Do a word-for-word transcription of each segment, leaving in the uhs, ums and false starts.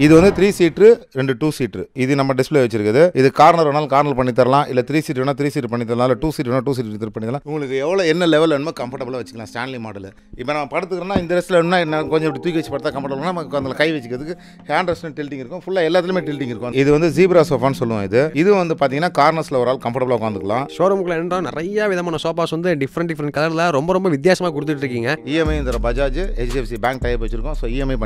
This is three seater, two seater. This is our display. This is corner, corner three seater, three seater, two seater, two seater. You can level comfortable Stanley model. If you have a tilting, full tilting. This is zebra sofa. This is corners comfortable. Showroom different different color. E M I is Bajaj, H D F C bank type. So E M I.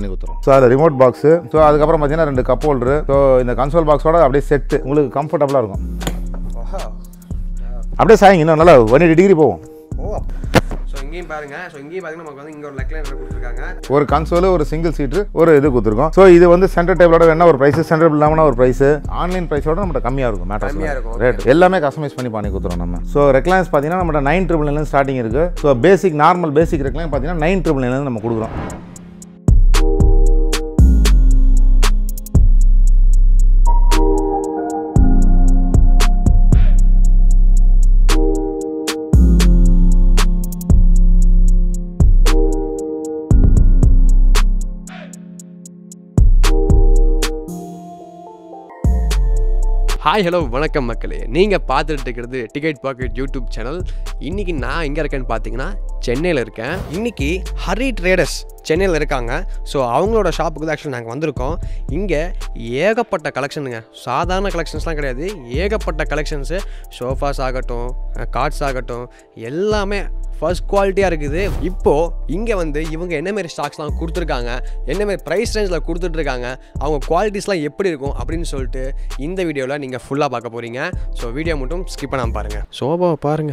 So remote box. So So, we have a cup holder. So, in the console box, we set it. You comfortable. Wow. We have one eighty degree. Oh. So, we have a console, a single seat. So, this is the center table. Our price is center table. Price is online price. We have customize. So, reclines are nine triple nine starting. So, basic, normal basic recline is nine triple nine. Hi, hello, welcome மக்களே. நீங்க பாத்துட்டு இருக்கிறது Ticket Pocket YouTube channel. இன்னைக்கு நான் எங்க இருக்கேன்னு பாத்தீங்கன்னா சென்னையில இருக்கேன். இன்னைக்கு ஹரி ட்ரேடர்ஸ் சென்னையில இருக்காங்க. சோ அவங்களோட ஷாப்புக்கு actually நாங்க வந்திருக்கோம். இங்க ஏகப்பட்ட கலெக்ஷனுங்க. சாதாரண கலெக்ஷன்ஸ்லாம் கிடையாது. ஏகப்பட்ட கலெக்ஷன்ஸ் சோஃபாஸ் ஆகட்டும், கார்ட்ஸ் ஆகட்டும் எல்லாமே first quality இருக்குது. இப்போ இங்க வந்து இவங்க என்ன மாதிரி ஸ்டாக்ஸ்லாம் கொடுத்துருக்காங்க, என்ன மாதிரி price rangeல கொடுத்துட்டு இருக்காங்க, அவங்க குவாலிட்டிஸ்லாம் எப்படி இருக்கும் அப்படினு சொல்லிட்டு இந்த வீடியோல நீங்க ஃபுல்லா பார்க்க போறீங்க. சோ வீடியோ மட்டும் ஸ்கிப் பண்ணாம பாருங்க. சோபாவை பாருங்க.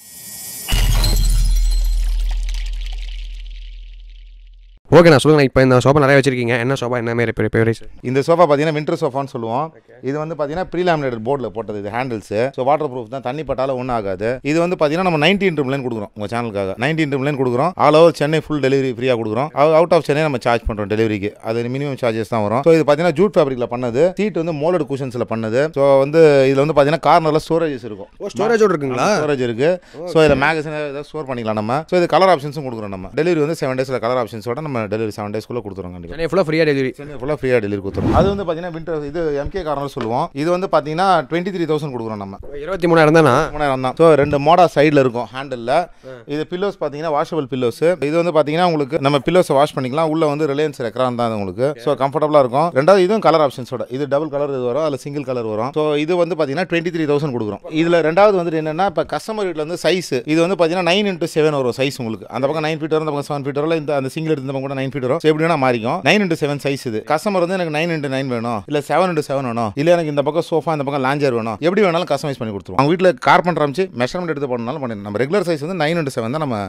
Okay, na solunga ipo indha sofa nariya vechirukinga enna sofa enna mere preparation indha sofa pathina winter sofa nu solluvom idu vandu pathina pre-laminated board la pottadhu idu handles so waterproof dhaan thanni pattala onnu agadu idu vandu pathina nama nineteen trim line kudukrom unga channel kaga nineteen trim line kudukrom all over Chennai full delivery free ah kudukrom out of Chennai nama charge pandrom delivery ku adu minimum charges dhaan varum so idu pathina jute fabric la pannadhu seat vandu molded cushions la pannadhu so vandu idla vandu pathina corner la storages irukum oh storage oda irukingala storage irukku so idha magazine edha store pannikala nama so idu color options um kudukrom nama delivery vandu seven days la color options oda nama delivery seven days குள்ள கொடுத்துறோம் கண்டிப்பா. சென்னை ஃபுல்லா ஃப்ரீயா delivery. Chennai ஃபுல்லா ஃப்ரீயா delivery கொடுத்துறோம். அது வந்து பாத்தீங்கன்னா விண்டர் இது M K கார்னர் சொல்லுவோம். இது வந்து பாத்தீங்கன்னா twenty-three thousand கொடுக்குறோம் நம்ம. twenty-three thousand தானா? twenty-three thousand தான். சோ ரெண்டு மோடா சைடுல இருக்கும் ஹேண்டில்ல. இது pillows பாத்தீங்கன்னா washable pillows. இது வந்து பாத்தீங்கன்னா உங்களுக்கு நம்ம pillows வாஷ் பண்ணிக்கலாம். உள்ள வந்து ரிலையன்ஸ் ரெக்ரான் தான் உங்களுக்கு. சோ கம்ஃபர்ட்டபிளா இருக்கும். ரெண்டாவது இதுவும் கலர் ஆப்ஷன்ஸோட. இது டபுள் கலர் இது வரும். அதுல சிங்கிள் கலர் வரும். சோ இது வந்து பாத்தீங்கன்னா twenty-three thousand கொடுக்குறோம். இதுல ரெண்டாவது வந்து என்னன்னா இப்ப கஸ்டமர் வீட்ல வந்து சைஸ். இது வந்து பாத்தீங்கன்னா nine into seven வரும் சைஸ் உங்களுக்கு. அந்த பக்கம் nine feet வரும், அந்த பக்கம் seven feet வரல. இந்த அந்த சிங்கிள் எடுத்து நம்ம nine feet வரும். சோ எப்படினா மாறிக்கும். nine into seven சைஸ் இது. கஸ்டமர் வந்து எனக்கு nine into nine வேணும், இல்ல seven into seven வேணும், இல்ல எனக்கு இந்த பக்கம் சோஃபா இந்த பக்கம் லாஞ்சர் வேணும். எப்படி வேணாலும் கஸ்டமைஸ் பண்ணி கொடுத்துருவோம். அவங்க வீட்ல கார்பெண்டர் ஆம்ச்சி மெஷர்மென்ட் எடுத்து பண்ணனால பண்ணி நம்ம ரெகுலர் சைஸ் வந்து nine into seven தான் நம்ம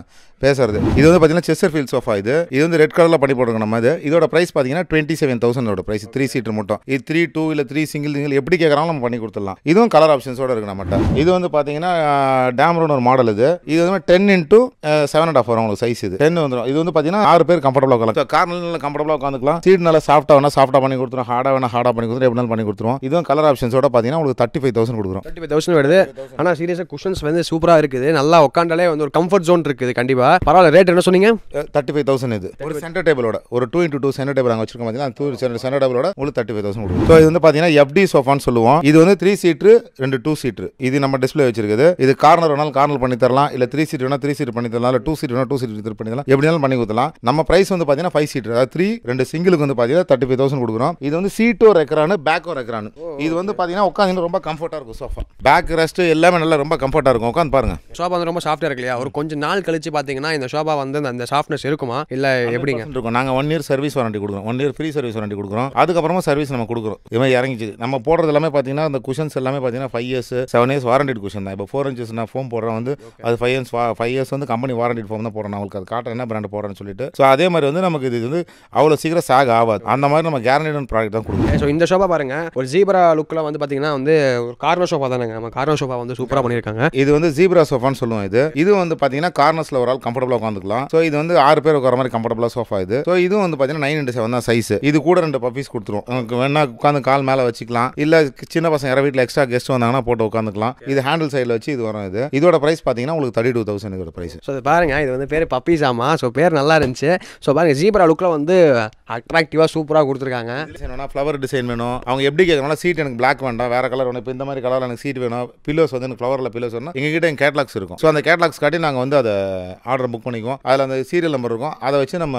பேசறது. இது வந்து பாத்தீங்கன்னா செஸ்டர்ஃபீல்ட் சோஃபா இது. இது வந்து ரெட் கலர்ல பண்ணி போடுறோம் நம்ம இது. இதோட பிரைஸ் பாத்தீங்கன்னா twenty-seven thousand ஓட பிரைஸ் three seater மட்டும். இது three two இல்ல three single single எப்படி கேக்குறாங்களோ நம்ம பண்ணி கொடுத்துடலாம். இதுவும் கலர் ஆப்ஷன்ஸோட இருக்கு நம்மட்ட. இது வந்து பாத்தீங்கன்னா டாம்ரோன் ஒரு மாடல் இது. இது வந்து ten into seven and a half வரும் உங்களுக்கு சைஸ் இது. ten வந்துரும். இது வந்து பாத்தீங்கன்னா six பேர் கம்ஃபர்ட்டபிளா உட்காரலாம். சோ கார்னல்ல கம்ஃபர்ட்டபிளா உட்கார்ந்துக்கலாம். சீட் நல்லா சாஃப்ட்டா வேணா சாஃப்ட்டா பண்ணி கொடுத்துறோம். ஹார்டா வேணா ஹார்டா பண்ணி கொடுத்துறோம். எப்படினால பண்ணி கொடுத்துறோம். இதுவும் கலர் ஆப்ஷன்ஸோட பாத்தீங்கன்னா உங்களுக்கு thirty-five thousand கொடுக்குறோம். thirty-five thousand வருது. ஆனா சீரியஸா குஷன்ஸ் வந்து சூப்பரா இருக்குது. நல்லா உட்கார்ந்தாலே வந்து ஒரு கம்ஃபர்ட் ஜோன் இருக்குது கண்டிப்பா. பரவாயில்லை. ரேட் என்ன சொன்னீங்க? thirty-five thousand இது. ஒரு சென்டர் டேபிளோட ஒரு two into two centre table அங்க வச்சிருக்கோம் பாத்தீங்கன்னா. two சென்டர் டேபிளோட உங்களுக்கு thirty-five thousand கொடுக்குறோம். சோ இது வந்து பாத்தீங்கன்னா F D சோஃபான்னு சொல்லுவோம். இது வந்து three seater, two seater. இது நம்ம டிஸ்ப்ளே வச்சிருக்குது. இது கார்னர் வேணா கார்னர் பண்ணி தரலாம். இல்ல three seater வேணா three seater பண்ணி தரலாம். இல்ல two seater வேணா two seater பண்ணி தரலாம். எப்படினாலும் பண்ணி கொடுத்தலாம். நம்ம price வந்து பாத்தீங்கன்னா five seater அதாவது three ரெண்டு சிங்கிளுக்கு வந்து பாத்தீங்கன்னா thirty-five thousand கொடுக்குறோம். இது வந்து சீட்டோ ரெக்ரான் பேக்கோ ரெக்ரான். இது வந்து பாத்தீங்கன்னா உட்கார்ந்து ரொம்ப கம்ஃபர்ட்டா இருக்கும் சோஃபா. பேக் ரெஸ்ட் எல்லாமே நல்லா ரொம்ப கம்ஃபர்ட்டா இருக்கும். உட்கார்ந்து பாருங்க. சோஃபா வந்து ரொம்ப சாஃப்ட்டா இருக்கு இல்லையா? ஒரு கொஞ்ச நாள் கழிச்சு பாத்தீங்கன்னா இந்த சோஃபா வந்து அந்த சாஃப்ட்னஸ் இருக்குமா இல்ல எப்படிங்க இருக்கும்? நாங்க one year சர்வீஸ் வாரண்டி கொடுக்குறோம். one year free service warranty கொடுக்குறோம். அதுக்கு அப்புறமா சர்வீஸ் நம்ம கொடுக்குறோம். இது மாதிரி இறங்கிச்சு. நம்ம போடுறது எல்லாமே பாத்தீங்கன்னா அந்த குஷன்ஸ் எல்லாமே பாத்தீங்கன்னா five years seven years warranty cushion தான். இப்போ four inches நான் ஃபோம் போடுறேன் வந்து அது five years வந்து கம்பெனி வாரண்டி ஃபோம் தான் போடுறேன். உங்களுக்கு அது காட்ட என்ன பிராண்ட் போடுறேன்னு சொல்லிட்டு. சோ அதே மாதிரி வந்து நமக்கு இது வந்து அவ்வளவு சீக்கிரம் சாக ஆகாது அந்த மாதிரி நம்ம கேரண்டிட் ப்ராடக்ட் தான் கொடுக்குறோம் சோ இந்த ஷோபா பாருங்க ஒரு ஜீப்ரா லுக்ல வந்து பாத்தீங்கன்னா வந்து ஒரு கார்னர் ஷோபா தானங்க நம்ம கார்னர் ஷோபா வந்து சூப்பரா பண்ணிருக்காங்க இது வந்து ஜீப்ரா ஷோபான்னு சொல்லுவோம் இது இது வந்து பாத்தீங்கன்னா கார்னர்ஸ்ல ஒரு ஆள் கம்ஃபர்ட்டபிளா உட்கார்ந்துக்கலாம் சோ இது வந்து ஆறு பேர் உட்கார மாதிரி கம்ஃபர்ட்டபிளா ஷோபா இது சோ இது வந்து பாத்தீங்கன்னா nine by seven தான் சைஸ் இது கூட ரெண்டு பப்பீஸ் கொடுத்துறோம் உங்களுக்கு வேணா உட்கார்ந்து கால் மேல வச்சுக்கலாம் இல்ல சின்ன பசங்க யாரா வீட்ல எக்ஸ்ட்ரா கெஸ்ட் வந்தாங்கன்னா போட்டு உட்கார்ந்துக்கலாம் இது ஹேண்டில் சைடுல வச்சு இது வரும் இது இதோட பிரைஸ் பாத்தீங்கன்னா உங்களுக்கு thirty-two thousand இதோட பிரைஸ் சோ பாருங்க இது வந்து பேர் பப்பீஸாமா சோ பேர் நல்லா இருந்துச்சு சோ பாருங்க ஜீப்ரா லுக்ல வந்து அட்ராக்டிவா சூப்பரா கொடுத்துருக்காங்க என்னன்னா ஃப்ளவர் டிசைன் வேணும் அவங்க எப்படி கேக்குறாங்களா சீட் எனக்கு பிளாக் வேண்டாம் வேற கலர் வேணும் இப்போ இந்த மாதிரி கலர்ல எனக்கு சீட் வேணும் பில்லோஸ் வந்து எனக்கு ஃப்ளவர்ல பில்லோஸ் வேணும் எங்ககிட்ட எங்க கேட்லாக்ஸ் இருக்கும் சோ அந்த கேட்லாக்ஸ் காட்டி நாங்க வந்து அதை ஆர்டர் புக் பண்ணிக்குவோம் அதுல அந்த சீரியல் நம்பர் இருக்கும் அதை வச்சு நம்ம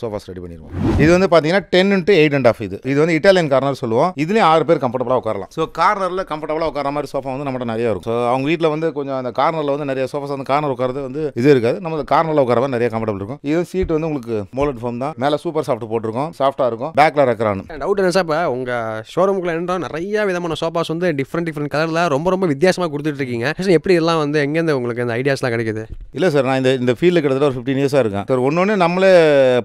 சோஃபாஸ் ரெடி பண்ணிடுவோம் இது வந்து பாத்தீங்கன்னா ten into eight and a half இது இது வந்து இட்டாலியன் கார்னர் சொல்லுவோம் இதுலயே ஆறு பேர் கம்ஃபர்ட்டபிளா உட்காரலாம் சோ கார்னர்ல கம்ஃபர்ட்டபிளா உட்கார மாதிரி சோஃபா வந்து நம்மட்ட நிறைய இருக்கும் சோ அவங்க வீட்ல வந்து கொஞ்சம் அந்த கார்னர்ல வந்து நிறைய சோஃபாஸ் அந்த கார்னர் உட்காரது வந்து இது இருக்காது நம்ம கார்னர்ல உட்கார மாதிரி நிறைய கம்ஃபர்ட்டபிள் இருக்கும் இது சீட் வந்து உங்களுக்கு மோல்ட் ஃபார்ம் தான் மேல சூப்பர் சாஃப்ட் போட்டு சாஃப்டா இருக்கும் பேக்ல ரெக்கறானு டவுட் என்ன சார் இப்ப உங்க ஷோரூம்க்குள்ள என்னடா நிறைய விதமான சோபாஸ் வந்து டிஃபரண்ட் டிஃபரண்ட் கலர்ல ரொம்ப ரொம்ப வித்தியாசமா கொடுத்துட்டு இருக்கீங்க சார் எப்படி இதெல்லாம் வந்து எங்க இருந்து உங்களுக்கு அந்த ஐடியாஸ்லாம் கிடைக்குது இல்ல சார் நான் இந்த இந்த ஃபீல்ட்ல கிட்டத்தட்ட ஒரு fifteen years-ஆ இருக்கேன் சார் ஒண்ணொண்ணே நம்மளே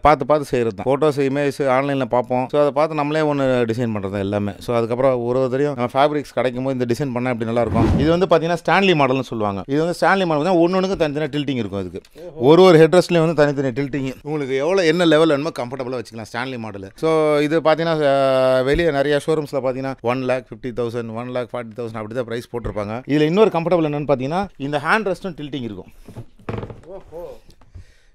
பார்த்து பார்த்து செய்யறது தான் போட்டோஸ் இமேஜ் ஆன்லைன்ல பாப்போம் சோ அத பார்த்து நம்மளே ஒன்னு டிசைன் பண்றது எல்லாமே சோ அதுக்கு அப்புறம் ஒரு ஒரு தெரியும் நம்ம ஃபேப்ரிக்ஸ் கிடைக்கும்போது இந்த டிசைன் பண்ணா இப்படி நல்லா இருக்கும் இது வந்து பாத்தீங்கன்னா ஸ்டான்லி மாடல்னு சொல்வாங்க இது வந்து ஸ்டான்லி மாடல்னா ஒண்ணொண்ணுக்கு தனித்தனி டில்டிங் இருக்கும் அதுக்கு ஒரு ஒரு ஹெட் ரெஸ்ட்லயே வந்து தனித்தனி டில்டிங் உங்களுக்கு எவ்வளவு என்ன லெவல் வேணுமோ கம்ஃபர்ட்டபிளா வச்சுக்கலாம் Stanley model. So, இது பாத்தீங்கன்னா வெளிய நிறைய ஷோரூம்ஸ்ல பாத்தீங்கன்னா one lakh fifty thousand one lakh forty thousand அப்படி தான் பிரைஸ் போட்டுருப்பாங்க இதுல இன்னொரு கம்ஃபர்ட்டபிள் என்னன்னு பாத்தீங்கன்னா இந்த ஹேண்ட் ரெஸ்டும் டில்டிங் இருக்கும் ஓஹோ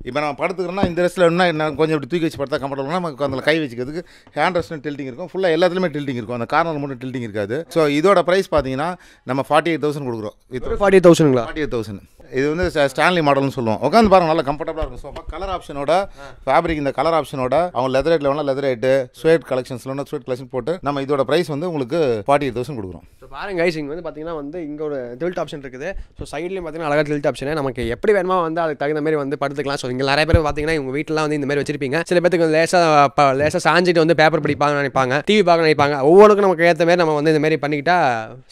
இப்போ நம்ம படுத்துக்கிறோம்னா இந்த ரெஸ்ட்டில் என்ன நான் கொஞ்சம் இப்படி தூக்கி வச்சு படுத்தா கம்ஃபர்டபுள்னா நமக்கு அதில் கை வச்சுக்கிறதுக்கு ஹேண்ட் ரெஸ்ட்டும் டில்ட்டிங் இருக்கும் ஃபுல்லாக எல்லாத்துலேயுமே டில்ட்டிங் இருக்கும் அந்த கார்னர் மட்டும் டில்ட்டிங் இருக்காது ஸோ இதோட ப்ரைஸ் பார்த்தீங்கன்னா நம்ம ஃபார்ட்டி எயிட் தௌசண்ட் கொடுக்குறோம் இது ஃபார்ட்டி எயிட் தௌசண்ட்ங்களா ஃபார்ட்டி எயிட் தௌசண்ட் இது வந்து ஸ்டான்லி மாடல்னு சொல்லுவோம் உட்காந்து பாருங்கள் நல்லா கம்ஃபர்டபுளாக இருக்கும் ஸோ கலர் ஆப்ஷனோட ஃபேப்ரிக் இந்த கலர் ஆப்ஷனோட அவங்க லெதர் ரேட்டில் வேணால் லெதர் ரேட்டு ஸ்வெட் கலெக்ஷன்ஸில் வேணால் ஸ்வெட் கலெக்ஷன் போட்டு நம்ம இதோட ப்ரைஸ் வந்து உங்களுக்கு ஃபார்ட்டி எயிட் தௌசண்ட் கொடுக்குறோம் பாருங்க கைஸ் இங்கே வந்து பார்த்தீங்கன்னா வந்து இங்கே ஒரு டில்ட் ஆப்ஷன் இருக்குது ஸோ சைட்லேயும் பார்த்தீங்கன்னா அழகாக டில்ட் ஆப்ஷனே நமக்கு எப்படி வேணுமா வந்து அதுக்கு தகுந்த மாதிரி வந்து படுத்துக்கலாம் ஸோ இங்கே நிறைய பேர் பார்த்தீங்கன்னா உங்கள் வீட்டில் வந்து இந்த மாதிரி வச்சிருப்பீங்க சில பேருக்கு லேசாக லேசாக சாஞ்சிட்டு வந்து பேப்பர் படிப்பாங்க நினைப்பாங்க டிவி பார்க்க நினைப்பாங்க ஒவ்வொருக்கும் நமக்கு ஏற்ற மாதிரி நம்ம வந்து இந்த மாதிரி பண்ணிக்கிட்டா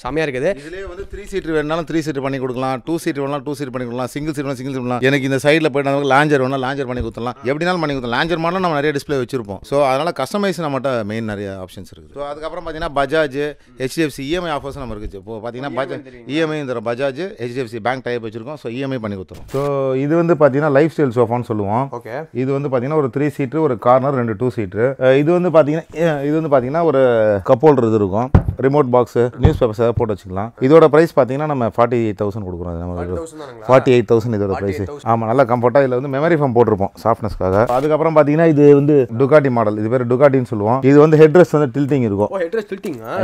செமையாக இருக்குது இதுலேயே வந்து த்ரீ சீட் வேணாலும் த்ரீ சீட் பண்ணி கொடுக்கலாம் டூ சீட் வேணாலும் டூ சீட் பண்ணி கொடுக்கலாம் சிங்கிள் சீட் வேணாலும் சிங்கிள் சீட் பண்ணலாம் எனக்கு இந்த சைடில் போய்ட்டு நமக்கு லாஞ்சர் வேணாலும் லாஞ்சர் பண்ணி கொடுத்துலாம் எப்படினாலும் பண்ணி கொடுத்தலாம் லாஞ்சர் மாடலும் நம்ம நிறைய டிஸ்பிளே வச்சிருப்போம் ஸோ அதனால் கஸ்டமைஸ் நம்மகிட்ட மெயின் நிறைய ஆப்ஷன்ஸ் இருக்குது ஸோ அதுக்கப்புறம் பார்த்தீங்கன்னா Bajaj H D F C E M I offers நம்ம இருக்குது இப்போ பார்த்தீங்கன்னா பஜாஜ் இஎம்ஐ இந்த Bajaj H D F C bank type வச்சிருக்கோம் ஸோ இஎம்ஐ பண்ணி கொடுத்துரும் ஸோ இது வந்து பார்த்தீங்கன்னா லைஃப் ஸ்டைல் சோஃபான்னு சொல்லுவோம் ஓகே இது வந்து பார்த்தீங்கன்னா ஒரு த்ரீ சீட்ரு ஒரு கார்னர் ரெண்டு டூ சீட்ரு இது வந்து பார்த்தீங்கன்னா இது வந்து பார்த்தீங்கன்னா ஒரு கப் ஹோல்டர் இது இருக்கும் ரிமோட் பாக்ஸு நியூஸ் பேப்பர்ஸ் ஏதாவது போட்டு வச்சுக்கலாம் இதோட ப்ரைஸ் பார்த்தீங்கன்னா நம்ம ஃபார்ட்டி எயிட் தௌசண்ட் கொடுக்குறோம் நம்ம ஃபார்ட்டி எயிட் தௌசண்ட் இதோட ப்ரைஸ் ஆமாம் நல்லா கம்ஃபர்ட்டாக இதில் வந்து மெமரி ஃபோம் போட்டிருப்போம் சாஃப்ட்னஸ்க்காக அதுக்கப்புறம் பார்த்தீங்கன்னா இது வந்து டுகாட்டி மாடல் இது பேர் டுகாட்டின்னு சொல்லுவோம் இது வந்து ஹெட் ரெஸ்ட் வந்து டில்ட்டிங் இருக்கும்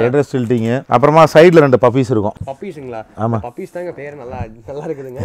ஹெட் ரெஸ்ட் டில்ட்டிங் அப்புறம் சைடுல ரெண்டு பப்பீஸ் இருக்கும் பப்பீஸ்ங்களா ஆமா பப்பீஸ் தாங்க பேர் நல்லா நல்லா இருக்குதுங்க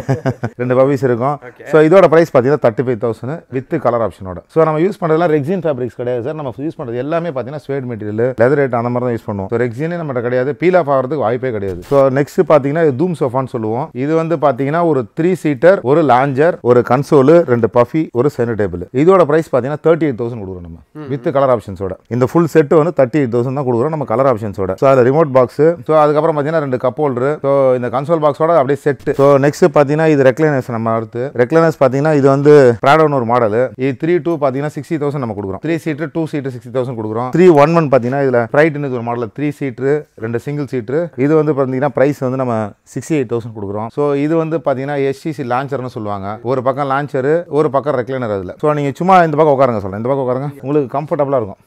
ரெண்டு பப்பீஸ் இருக்கும் சோ இதோட பிரைஸ் பாத்தீங்கன்னா thirty-five thousand வித் கலர் ஆப்ஷனோட சோ நம்ம யூஸ் பண்றதுல ரெக்சின் ஃபேப்ரிக்ஸ் கிடையாது சார் நம்ம யூஸ் பண்றது எல்லாமே பாத்தீங்கன்னா ஸ்வேட் மெட்டீரியல் லெதர் ரேட் அந்த மாதிரி தான் யூஸ் பண்ணுவோம் சோ ரெக்சினே நம்மட்ட கிடையாது பீல் ஆஃப் ஆகிறதுக்கு வாய்ப்பே கிடையாது சோ நெக்ஸ்ட் பாத்தீங்கன்னா இது தூம் சோஃபான்னு சொல்லுவோம் இது வந்து பாத்தீங்கன்னா ஒரு த்ரீ சீட்டர் ஒரு லாஞ்சர் ஒரு கன்சோல் ரெண்டு பஃபி ஒரு சென்டர் டேபிள் இதோட பிரைஸ் பாத்தீங்கன்னா thirty-eight thousand கொடுக்குறோம் நம்ம வித் கலர் ஆப்ஷன்ஸோட இந்த ஃபுல் செட் வந்து thirty-eight thousand தான் கொடுக்குறோம் நம்ம கலர் ஆப்ஷன்ஸோட சோ அதுல ரிமோட் பாக்ஸ் சோ அதுக்கப்புறம் பாத்தீங்கன்னா ரெண்டு கப் ஹோல்டர் சோ இந்த கன்சோல் பாக்ஸோட அப்படியே செட் சோ நெக்ஸ்ட் பாத்தீங்கன்னா இது ரெக்லைனர்ஸ் நம்ம அடுத்து ரெக்லைனர்ஸ் பாத்தீங்கன்னா இது வந்து பிராடோன்னு ஒரு மாடல் இது three two பாத்தீங்கன்னா sixty thousand நம்ம கொடுக்குறோம் three seat two seat sixty thousand கொடுக்குறோம் three eleven பாத்தீங்கன்னா இதுல பிரைட்னு ஒரு மாடல் three சீட் ரெண்டு சிங்கிள் சீட் இது வந்து பாத்தீங்கன்னா பிரைஸ் வந்து நம்ம sixty-eight thousand கொடுக்குறோம் சோ இது வந்து பாத்தீங்கன்னா H D C லான்ச்சர்னு சொல்லுவாங்க ஒரு பக்கம் லான்ச்சர் ஒரு பக்கம் ரெக்லைனர் அதுல சோ நீங்க சும்மா இந்த பக்கம் உட்காருங்க சொல்றேன் இந்த பக்கம் உட்காருங்க உங்களுக்கு கம்ஃபர்ட்டபிளா இருக்கும்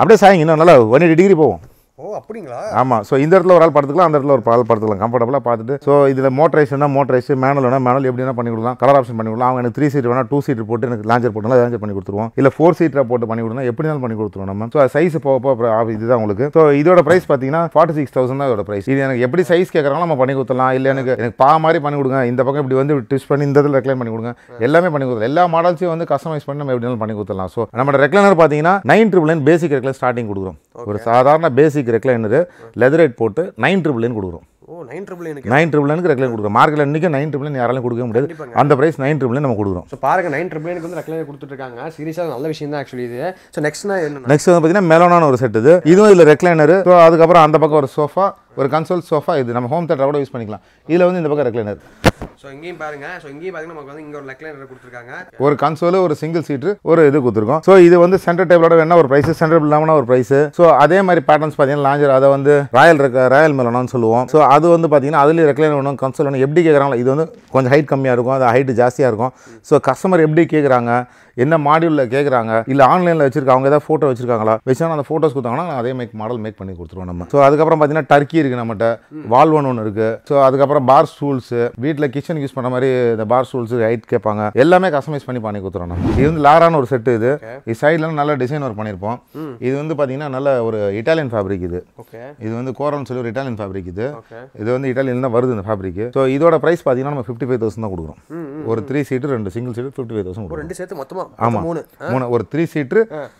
அப்படியே சாய்ங்க இன்னும் நல்லா one eighty degree போவோம் ஓ அப்படிங்களா ஆமா சோ இந்த இடத்துல ஒரு ஆள் படுத்துக்கலாம் அந்த இடத்துல ஒரு ஆள் படுத்துக்கலாம் கம்ஃபர்ட்டபிளா பார்த்துட்டு சோ இதுல மோட்டரைஸ்னா மோட்டரைஸ் மேனுவல் வேணா மேனுவல் எப்படி வேணா பண்ணி கொடுக்கலாம் கலர் ஆப்ஷன் பண்ணி கொடுக்கலாம் அவங்க எனக்கு த்ரீ சீட் வேணா டூ சீட் போட்டு எனக்கு லாஞ்சர் போட்டுனா லாஞ்சர் பண்ணி கொடுத்துருவோம் இல்ல ஃபோர் சீட்டா போட்டு பண்ணி கொடுனா எப்படினாலும் பண்ணி கொடுத்துருவோம் நம்ம சோ சைஸ் போகப்போ இதுதான் உங்களுக்கு சோ இதோட பிரைஸ் பாத்தீங்கன்னா forty-six thousand தான் இதோட பிரைஸ் இது எனக்கு எப்படி சைஸ் கேக்குறாங்களோ நம்ம பண்ணி கொடுத்துலாம் இல்ல எனக்கு எனக்கு பா மாதிரி பண்ணி கொடுங்க இந்த பக்கம் இப்படி வந்து ட்விஸ்ட் பண்ணி இந்த இடத்துல ரெக்லைன் பண்ணி கொடுங்க எல்லாமே பண்ணி கொடுத்துலாம் எல்லா மாடல்ஸையும் வந்து கஸ்டமைஸ் பண்ணி நம்ம எப்படினாலும் பண்ணி கொடுத்துலாம் சோ நம்ம ரெக்லைனர் பாத்தீங்கன்னா nine nine nine basic recliner starting கொடுக்குறோம் ஒரு சாதாரண பேசிக் ரெக்லைனர் லெதர் ரேட் போட்டு nine nine nine கொடுக்குறோம் ஓ nine nine nine க்கு nine nine nine க்கு ரெக்லைன் கொடுக்குறோம் மார்க்கெட்ல இன்னைக்கு nine nine nine யாராலும் கொடுக்க முடியாது அந்த பிரைஸ் nine nine nine நம்ம கொடுக்குறோம் சோ பாருங்க nine nine nine க்கு வந்து ரெக்லைன் கொடுத்துட்டு இருக்காங்க சீரியஸா நல்ல விஷயம் தான் एक्चुअली இது சோ நெக்ஸ்ட் என்ன நெக்ஸ்ட் வந்து பாத்தீங்கன்னா மெலோனான ஒரு செட் இது இதுவும் இதுல ரெக்லைனர் சோ அதுக்கு அப்புறம் அந்த பக்கம் ஒரு சோஃபா ஒரு கன்சோல் சோஃபா இது நம்ம ஹோம் தியேட்டர் கூட யூஸ் பண்ணிக்கலாம். இதுல வந்து இந்த பக்கம் ரெக்லைனர். சோ இங்கேயும் பாருங்க. சோ இங்கேயும் பாருங்க நமக்கு வந்து இங்க ஒரு ரெக்லைனர் கொடுத்திருக்காங்க. ஒரு கன்சோல் ஒரு சிங்கிள் சீட் ஒரு இது கொடுத்திருக்கோம். சோ இது வந்து சென்டர் டேபிளோட வேணா ஒரு பிரைஸ் சென்டர் இல்லாமனா ஒரு பிரைஸ். சோ அதே மாதிரி பேட்டர்ன்ஸ் பாத்தீங்கன்னா லாஞ்சர் அத வந்து ராயல் ராயல் மெலனோன்னு சொல்லுவோம். சோ அது வந்து பாத்தீங்கன்னா அதுல ரெக்லைனர் ஒண்ணு கன்சோல் ஒண்ணு எப்படி கேக்குறாங்க இது வந்து கொஞ்சம் ஹைட் கம்மியா இருக்கும் அது ஹைட் ஜாஸ்தியா இருக்கும். சோ கஸ்டமர் எப்படி கேக்குறாங்க என்ன மாடியூல்ல கேக்குறாங்க இல்ல ஆன்லைன்ல வச்சிருக்காங்க அவங்க ஏதா போட்டோ வச்சிருக்காங்களா வெச்சனா அந்த போட்டோஸ் கொடுத்தாங்கனா நான் அதே மேக் மாடல் மேக் பண்ணி கொடுத்துருவோம் நம்ம. சோ அதுக்கு அப்புறம் பாத்தீங்கன்னா டர்க்கி இருக்கு நம்மட்ட வால்வ் ஒன்னு இருக்கு. சோ அதுக்கு அப்புறம் பார் ஸ்டூல்ஸ் வீட்ல கிச்சன் யூஸ் பண்ற மாதிரி இந்த பார் ஸ்டூல்ஸ் ஹைட் கேட்பாங்க எல்லாமே கஸ்டமைஸ் பண்ணி பண்ணி கொடுத்துறோம் நம்ம. இது வந்து லாரான ஒரு செட் இது. இந்த சைடுல நல்ல டிசைன் வர்க் பண்ணிருப்போம். இது வந்து பாத்தீங்கன்னா நல்ல ஒரு இட்டாலியன் ஃபேப்ரிக் இது. ஓகே இது வந்து கோரல்னு சொல்லி ஒரு இட்டாலியன் ஃபேப்ரிக் இது. இது வந்து இட்டாலியன்ல தான் வருது இந்த ஃபேப்ரிக். சோ இதோட பிரைஸ் பாத்தீங்கன்னா நம்ம ஐம்பத்தி ஐந்து thousand தான் கொடுக்கிறோம். ஒரு மூன்று சீட் ரெண்டு சிங்கிள் சீட் ஐம்பத்தி ஐந்து thousand ஒரு ரெண்டு சேர்த்து மொத்தமா மூணு மூணு ஒரு மூன்று சீட்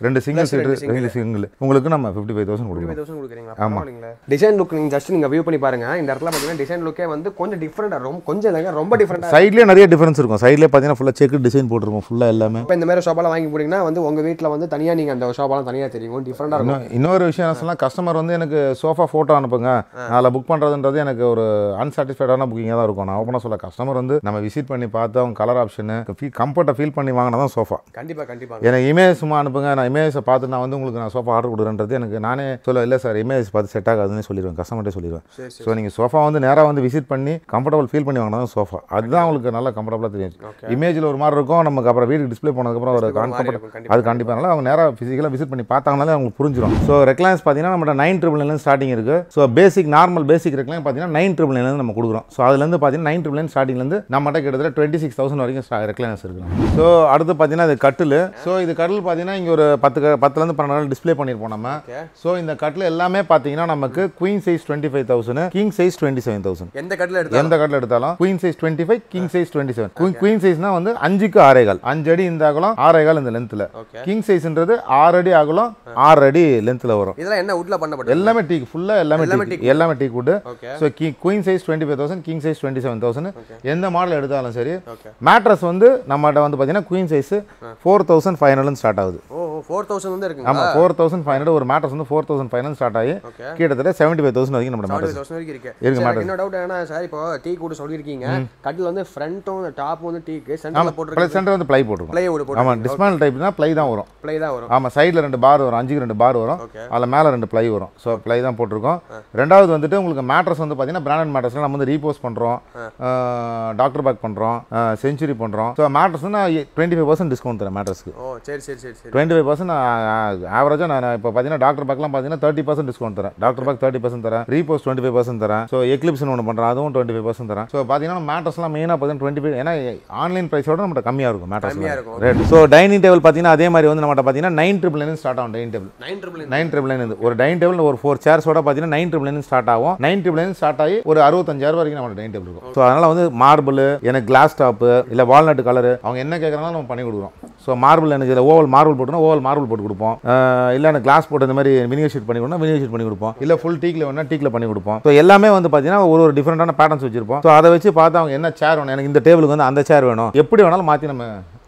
ரெண்டு சிங்கிள் சீட் ரெண்டு சிங்கிள் உங்களுக்கு நம்ம ஐம்பத்தி ஐந்து thousand கொடுக்கிறோம். ஐம்பத்தி ஐந்து thousand கொடுக்கிறீங்களா? ஆமா. டிசைன் லுக் நீங்க ஜஸ்ட் நீங்க வியூ பண்ணி பாருங்க. இந்த இடத்துல பாத்தீங்கன்னா டிசைன் லுக்கே வந்து கொஞ்சம் டிஃபரண்டா ரொம்ப கொஞ்சம் இல்லங்க ரொம்ப டிஃபரண்டா சைடுலயே நிறைய டிஃபரன்ஸ் இருக்கும். சைடுலயே பாத்தீங்கன்னா ஃபுல்லா செக் டிசைன் போட்டுருக்கும் ஃபுல்லா எல்லாமே. இப்போ இந்த மாதிரி ஷாபால வாங்கி போறீங்கன்னா வந்து உங்க வீட்ல வந்து தனியா நீங்க அந்த ஷாபால தனியா தெரியும் டிஃபரண்டா இருக்கும். இன்னொரு விஷயம் என்ன சொன்னா கஸ்டமர் வந்து எனக்கு சோஃபா போட்டோ அனுப்புங்க நாளை புக் பண்றதுன்றது எனக்கு ஒரு அன்சாட்டிஸ்ஃபைடான புக்கிங்கா தான் இருக்கும். நான் ஓபனா சொல்ல கஸ்டமர் வந்து நம்ம விசிட் பண்ணி பார்த்தா அவங்க கலர் ஆப்ஷன் கம்ஃபர்ட்டா ஃபீல் பண்ணி வாங்கினா தான் சோஃபா. கண்டிப்பா கண்டிப்பா எனக்கு இமேஜ் சும்மா அனுப்புங்க நான் இமேஜை பார்த்து நான் வந்து உங்களுக்கு நான் சோஃபா ஆர்டர் கொடுக்குறேன்றது எனக்கு நானே சொல்ல இல்லை சார் இமேஜ் பார்த்து செட் ஆகாதுன்னு சொல்லிடுவேன் கஸ்டமர்கிட்டே சொல்லிடுவேன். ஸோ நீங்கள் சோஃபா வந்து நேராக வந்து விசிட் பண்ணி கம்ஃபர்டபுள் ஃபீல் பண்ணி வாங்கினா தான் சோஃபா அதுதான் அவங்களுக்கு நல்லா கம்ஃபர்டபுளாக தெரியும். இமேஜில் ஒரு மாதிரி இருக்கும் நமக்கு அப்புறம் வீட்டுக்கு டிஸ்பிளே போனதுக்கப்புறம் ஒரு கம்ஃபர்டபுள் அது கண்டிப்பாக நல்லா அவங்க நேராக ஃபிசிக்கலாக விசிட் பண்ணி பார்த்தாங்கனாலே அவங்களுக்கு புரிஞ்சிடும். ஸோ ரெக்லைன்ஸ் பார்த்தீங்கன்னா நம்ம நைன் ட்ரிபிள் நைன் ஸ்டார்டிங் இருக்குது. So basic normal basic recline பார்த்தீங்கன்னா நைன் ட்ரிபிள் நைன் நம்ம கொடுக்குறோம். ஸோ அதுலேருந்து பார்த்தீங்கன்னா நைன் ட்ரிபிள் நைன் ஸ்டார்டிங்லேருந்து நம்மகிட்ட கிட்டத்தட்ட டுவெண்ட்டி சிக்ஸ் தௌசண்ட் வரைக்கும் ரெக்லைனஸ் இருக்குது. ஸோ அடுத்து பார்த்தீங்கன்னா இது கட்டில். ஸோ இது கட்டில் பார்த்தீங்கன்னா இங்கே ஒரு பத்து பத்துலேருந்து பன்னெண்டு நாள் டிஸ்பிளே பண்ணியிருப்போம் நம்ம. ஸோ இந்த கட்டில் எல்லாமே பார்த்தீங்கன்னா நமக்கு queen size twenty five thousand king size twenty seven thousand எந்த கட்டில் எடுத்தாலும் எந்த கட்டில் எடுத்தாலும் queen size twenty five king size twenty seven queen சைஸ்னா வந்து அஞ்சுக்கு ஆறேகால் அஞ்சு அடி இந்த அகலம் ஆறேகால் இந்த லென்த்தில் கிங் சைஸ்ன்றது ஆறு அடி அகலம் ஆறு அடி லென்த்தில் வரும். இதெல்லாம் என்ன உட்ல பண்ணப்படும் எல்லாமே டீக் ஃபுல்லாக எல்லாமே எல்லாமே teak wood. So queen size twenty five thousand king size twenty seven thousand எந்த மாடல் எடுத்தாலும் சரி. மேட்ரஸ் வந்து நம்மகிட்ட வந்து பார்த்தீங்கன்னா குயின் சைஸ் நான்கு ஆயிரத்து ஐநூறு ஸ்டார்ட் ஆகுது. ஓ நான்கு ஆயிரத்து ஐநூறு வந்து இருக்குங்க. ஆமா நான்கு ஆயிரத்து ஐநூறு ஒரு மேட்ரஸ் வந்து நான்கு ஆயிரத்து ஐநூறு ஸ்டார்ட் ஆகி கிட்டத்தட்ட எழுபத்தி ஐந்து thousand வரைக்கும் நம்ம மேட்ரஸ் எழுபத்தி ஐந்து thousand வரைக்கும் இருக்கு. எனக்கு என்ன டவுட் ஏன்னா சார் இப்போ டீ கூட சொல்லிருக்கீங்க கட்டில் வந்து ஃப்ரண்ட்டும் டாப்பும் வந்து டீக்கு சென்டர்ல போட்டுருக்கோம். சென்டர் வந்து ப்ளை போட்டுருக்கோம். ப்ளை போட்டு ஆமா டிஸ்மான்ட் டைப்னா ப்ளை தான் வரும். ப்ளை தான் வரும். ஆமா சைடுல ரெண்டு பார் வரும் அஞ்சுக்கு ரெண்டு பார் வரும். அதல மேல ரெண்டு ப்ளை வரும். சோ ப்ளை தான் போட்டுருக்கோம். ரெண்டாவது வந்துட்டு உங்களுக்கு மேட்ரஸ் வந்து பாத்தீங்கன்னா பிராண்டட் மேட்ரஸ்ல நம்ம வந்து ரீபோஸ் பண்றோம் டாக்டர் பேக் பண்றோம் செஞ்சுரி பண்றோம். சோ மேட்ரஸ்னா இருபத்தி ஐந்து சதவீதம் டிஸ்கவுண்ட் தர மேட்ரஸ்க்கு. ஓ சரி சரி சரி இருபத்தி ஐந்து சதவீதம் ஆவரேஜா நான் இப்போ பாத்தீங்கன்னா டாக்டர் பேக்லாம் பாத்தீங்கன்னா முப்பது சதவீதம் டிஸ்கவுண்ட் தரேன். டாக்டர் பேக் முப்பது சதவீதம் தரேன். ரீபோஸ் இருபத்தி ஐந்து சதவீதம் தரேன். சோ எக்லிப்ஸ் ஒன்னு பண்றேன் அதுவும் இருபத்தி ஐந்து சதவீதம் தரேன். சோ பாத்தீங்கன்னா மேட்ரஸ்லாம் மெயினா பாத்தீங்கன்னா இருபத்தி ஐந்து ஏனா ஆன்லைன் பிரைஸோட நம்மட்ட கம்மியா இருக்கும் mattress rate. So dining table பாத்தீங்கன்னா அதே மாதிரி வந்து நம்மட்ட பாத்தீங்கன்னா ஒன்பது ஆயிரத்து ஐநூறு ல ஸ்டார்ட் ஆகும் டைனிங் டேபிள். ஒன்பது ஆயிரத்து ஐநூறு ல ஒரு டைனிங் டேபிள் ஒரு நான்கு சேர்ஸோட பாத்தீங்கன்னா ஒன்பது ஆயிரத்து ஐநூறு ஸ்டார்ட் ஆகும். ஒன்பது ஆயிரத்து ஐநூறு ஸ்டார்ட் ஆகி ஒரு அறுபத்தி ஐந்து thousand வரைக்கும் நம்மட்ட டைனிங் டேபிள் இருக்கும். சோ அதனால வந்து மார்பிள் எனக்கு கிளாஸ் டாப் இல்ல வால்நட் கலர் அவங்க என்ன கேக்குறாங்களோ நம்ம பண்ணி கொடுக்கிறோம். சோ மார்பிள் எனக்கு ஓவல் மார்பிள் போட்டுனா ஓவல் மார்பிள் போட்டு கொடுப்போம். இல்ல எனக்கு கிளாஸ் போட்டு இந்த மாதிரி வினிகர் ஷீட் பண்ணி கொடுனா வினிகர் ஷீட் பண்ணி கொடுப்போம். இல்ல ஃபுல் டீக்ல வேணா டீக்ல பண்ணி கொடுப்போம். சோ எல்லாமே வந்து பாத்தீங்கன்னா ஒரு ஒரு டிஃபரண்டான பேட்டர்ன்ஸ் வச்சிருப்போம். சோ அதை வச்சு பார்த்தா அவங்க என்ன சேர் வேணும் எனக்கு இந்த டேபிளுக்கு வந்து அந்த சேர் வேணும் எப்படி வேணாலும் மாத்தி நம்ம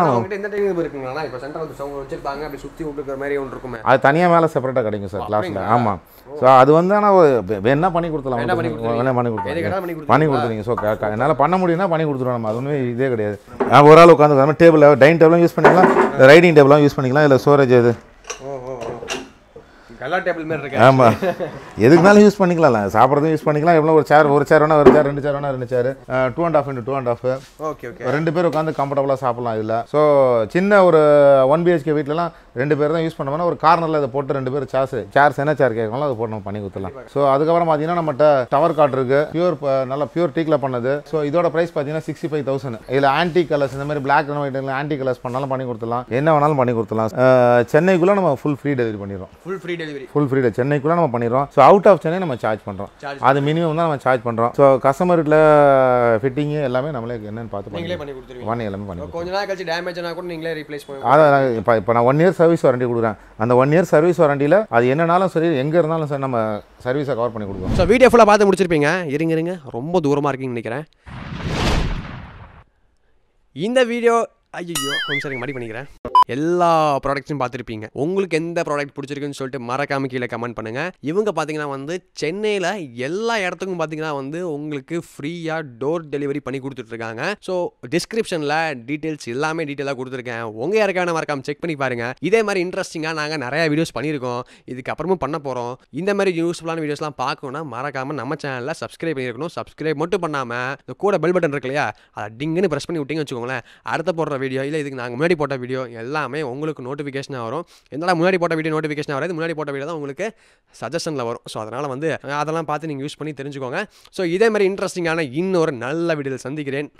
உங்களுக்கு இந்த டைனிங் இருக்குங்களா இப்போ சென்டர் வந்து சவுண்ட் வச்சிருப்பாங்க அப்படி சுத்தி ஊட்டுற மாதிரி ஒன்னு இருக்குமே அது தனியா மேல செப்பரேட்டா கிடைக்கும் சார் கிளாஸ்ல. ஆமா சோ அது வந்து انا என்ன பண்ணி கொடுத்தலாம் என்ன பண்ணி கொடுத்தலாம் பண்ணி கொடுத்துறீங்க. சோ என்னால பண்ண முடியும்னா பண்ணி கொடுத்துறோம் நம்ம. அதுவே இதே கிடையாது. நான் ஒரு ஆளு உட்கார்ந்து நம்ம டேபிள் டைனிங் டேபிளும் யூஸ் பண்ணிக்கலாம் ரைடிங் டேபிளும் யூஸ் பண்ணிக்கலாம். இல்ல ஸ்டோரேஜ் இது ஓ ஓ கலா டேபிள் மேல இருக்கு. ஆமா எதுக்குனாலும் யூஸ் பண்ணிக்கலாம். சாப்பிறதும் யூஸ் பண்ணிக்கலாம். எவ்வளவு ஒரு சேர் ஒரு சேர் வேணா ஒரு சேர் ரெண்டு சேர் வேணா ரெண்டு சேர் இரண்டு கால் இன்டு இரண்டு கால். ஓகே ஓகே ரெண்டு பேர் உட்கார்ந்து கம்ஃபர்ட்டபிளா சாப்பிடலாம் இதுல. சோ சின்ன ஒரு ஒன் பி ஹெச் கே வீட்லலாம் ரெண்டு பேர் தான் யூஸ் பண்ணுவாங்க. ஒரு கார்னர்ல இத போட்டு ரெண்டு பேர் சேர்ஸ் சேர்ஸ் என்ன சேர் கேட்கறாங்களோ அத போட்டு நம்ம பண்ணி கொடுத்தலாம். சோ அதுக்கு அப்புறம் பாத்தீங்கன்னா நம்மட்ட டவர் காட் இருக்கு. பியூர் நல்ல பியூர் டீக்ல பண்ணது. சோ இதோட பிரைஸ் பாத்தீங்கன்னா அறுபத்தி ஐந்து thousand. இதுல ஆன்டி கலர்ஸ் இந்த மாதிரி black and white இல்ல ஆன்டி கலர்ஸ் பண்ணாலும் பண்ணி கொடுத்தலாம். என்ன வேணாலும் பண்ணி கொடுத்தலாம். சென்னைக்குள்ள நம்ம full free delivery பண்ணிரோம். full free delivery delivery. Full free la Chennai kulla nama panirom. So out of Chennai nama charge pandrom. Adu minimum da nama charge pandrom. So customer la fitting ellame nammale enna paathu panningle panni kuduthirveenga. One ellame panni. Konja naal kalichi damage ana kuda ningle replace pannuvinga. Adha ipo na one year service warranty kuduran. And one year service warranty la adu enna naalum seri enga irundhalum seri nama service cover panni kuduvom. So video full la paathu mudichirpeenga. Irunga irunga romba doorama irukkinga nenikiren. இந்த video ஐயோ கொஞ்சம் சரிங்க மடி பண்ணிக்கிறேன் எல்லா ப்ராடக்ட்ஸும் பார்த்துருப்பீங்க உங்களுக்கு எந்த ப்ராடக்ட் பிடிச்சிருக்குன்னு சொல்லிட்டு மறக்காம கீழே கமெண்ட் பண்ணுங்கள் இவங்க பார்த்தீங்கன்னா வந்து சென்னையில் எல்லா இடத்துக்கும் பார்த்தீங்கன்னா வந்து உங்களுக்கு ஃப்ரீயாக டோர் டெலிவரி பண்ணி கொடுத்துட்ருக்காங்க ஸோ டிஸ்கிரிப்ஷனில் டீட்டெயில்ஸ் எல்லாமே டீட்டெயிலாக கொடுத்துருக்கேன் உங்கள் யாருக்கான மறக்காமல் செக் பண்ணி பாருங்கள் இதே மாதிரி இன்ட்ரெஸ்டிங்காக நாங்கள் நிறையா வீடியோஸ் பண்ணியிருக்கோம் இதுக்கப்புறமும் பண்ண போகிறோம் இந்த மாதிரி யூஸ்ஃபுல்லான வீடியோஸ்லாம் பார்க்கணும்னா மறக்காமல் நம்ம சேனலில் சப்ஸ்கிரைப் பண்ணியிருக்கணும் சப்ஸ்கிரைப் மட்டும் பண்ணாமல் இந்த கூட பெல் பட்டன் இருக்கு இல்லையா அதை டிங்குன்னு ப்ரெஸ் பண்ணி விட்டிங்கன்னு வச்சுக்கோங்களேன் அடுத்த போடுற வீடியோ இல்லை இதுக்கு நாங்கள் முன்னாடி போட்ட வீடியோ எல்லாம் உங்களுக்கு நோட்டிஃபிகேஷன் வரும் என்னால முன்னாடி போட்ட வீடியோ நோட்டிஃபிகேஷன் வராது முன்னாடி போட்ட வீடியோ தான் உங்களுக்கு சஜஷனில் வரும் ஸோ அதனால் வந்து அதெல்லாம் பார்த்து நீங்கள் யூஸ் பண்ணி தெரிஞ்சுக்கோங்க ஸோ இதே மாதிரி இன்ட்ரெஸ்டிங்கான இன்னொரு நல்ல வீடியோவில் சந்திக்கிறேன்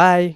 பாய்